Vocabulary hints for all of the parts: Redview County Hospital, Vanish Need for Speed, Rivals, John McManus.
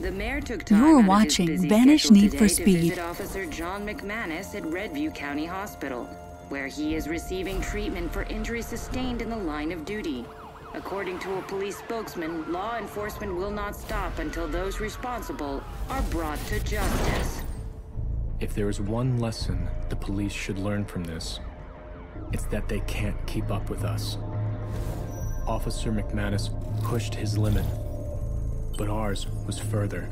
The mayor took time. You're watching Vanish Need for Speed. Officer John McManus at Redview County Hospital, where he is receiving treatment for injuries sustained in the line of duty. According to a police spokesman, law enforcement will not stop until those responsible are brought to justice. If there is one lesson the police should learn from this, it's that they can't keep up with us. Officer McManus pushed his limit, but ours was further.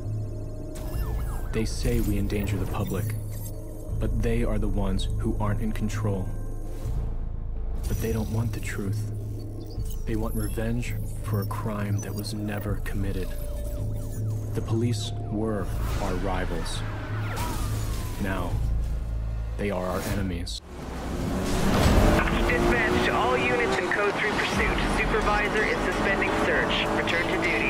They say we endanger the public, but they are the ones who aren't in control. But they don't want the truth. They want revenge for a crime that was never committed. The police were our rivals. Now, they are our enemies. Dispatch to all units in Code 3 pursuit. Supervisor is suspending search. Return to duty.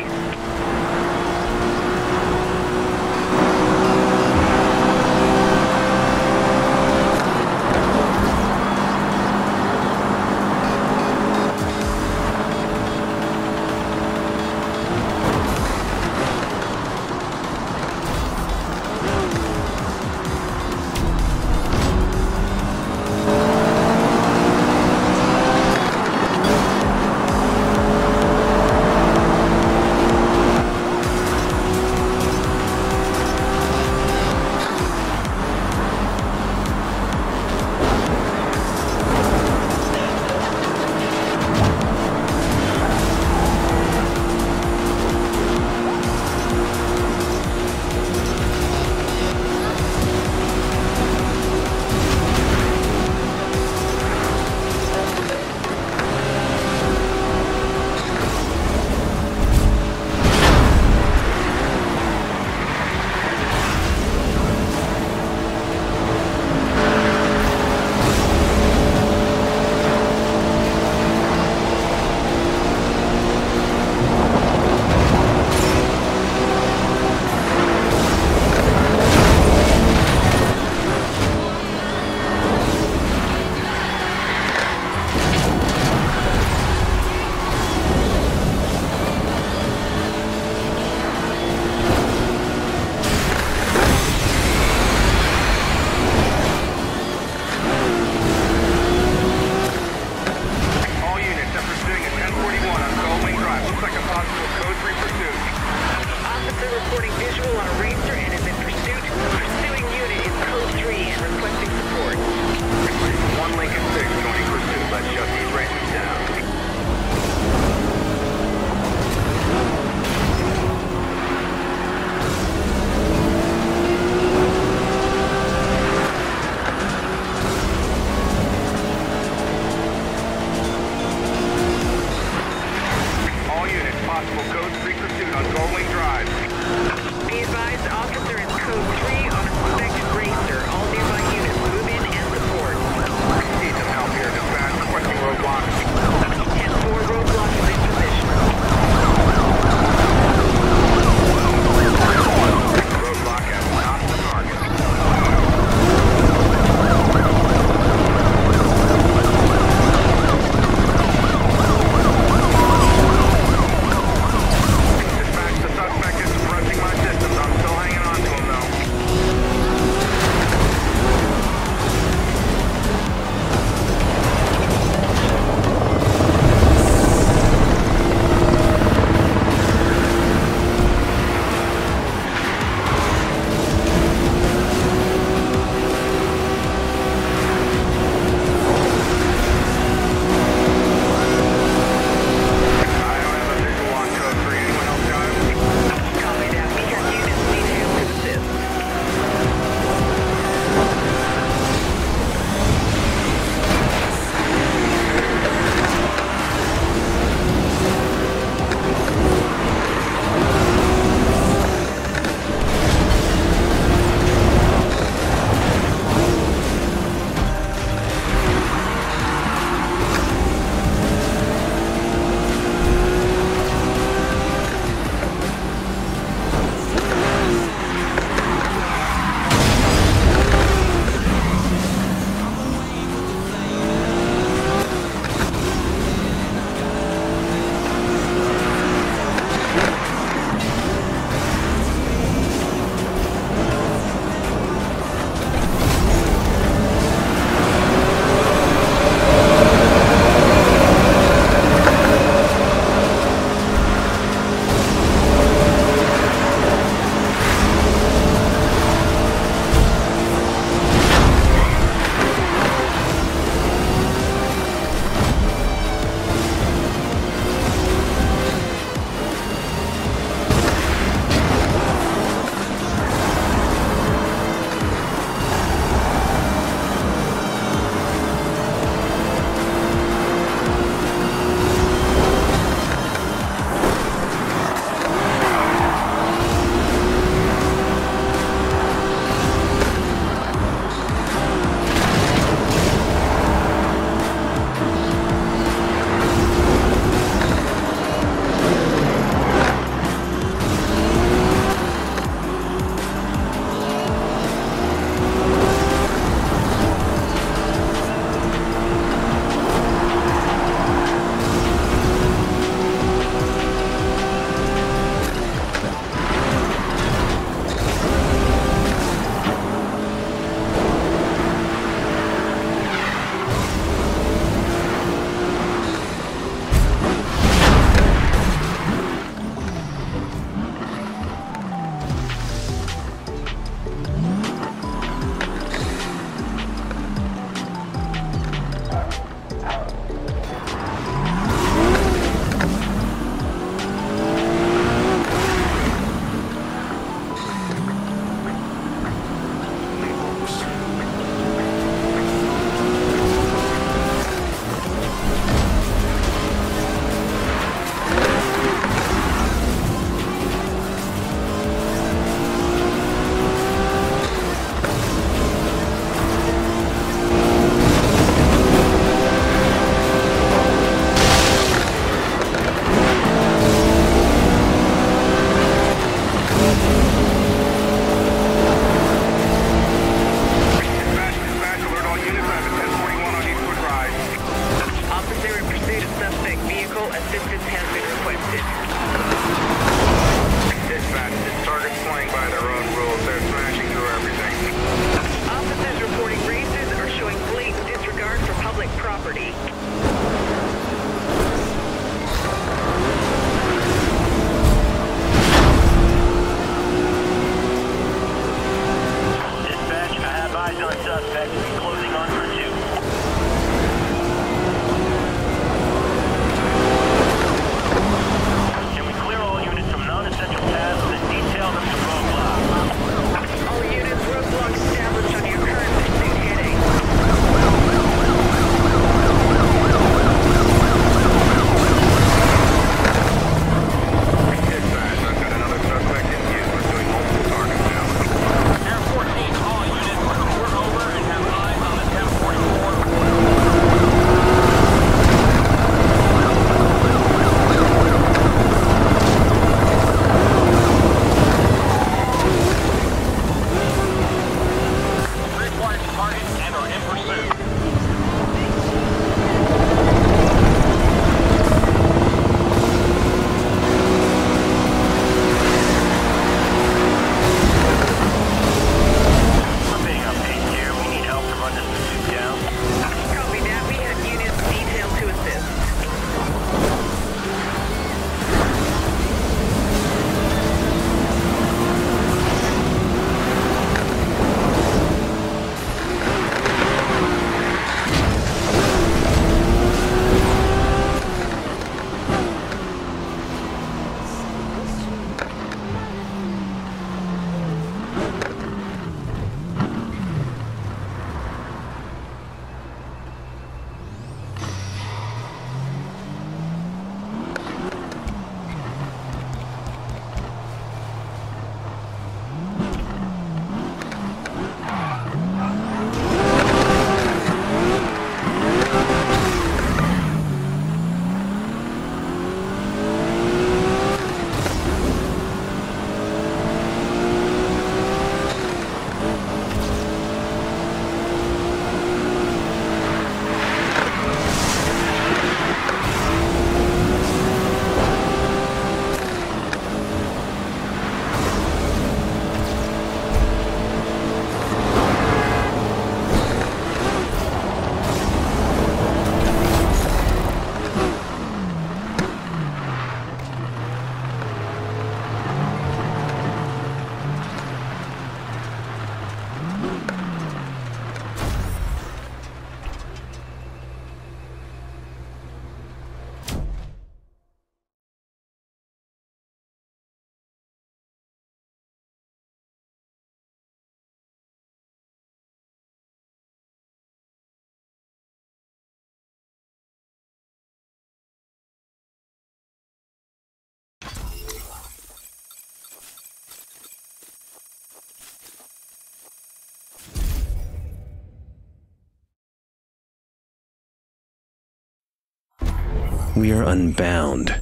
We are unbound,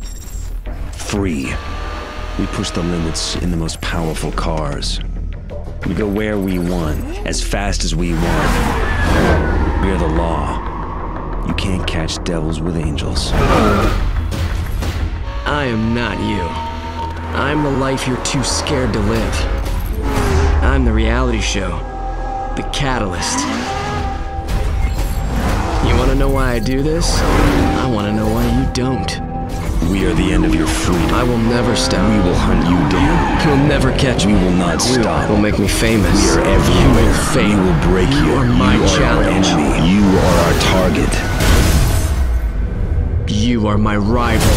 free. We push the limits in the most powerful cars. We go where we want, as fast as we want. We are the law. You can't catch devils with angels. I am not you. I'm the life you're too scared to live. I'm the reality show, the catalyst. You want to know why I do this? I want to know why you don't. We are the end of your freedom. I will never stop. We will hunt you down. You'll never catch me. We will not stop. Will make me famous. We are everywhere. You will fail. We will break you. You are my challenge. Our enemy. You are our target. You are my rival.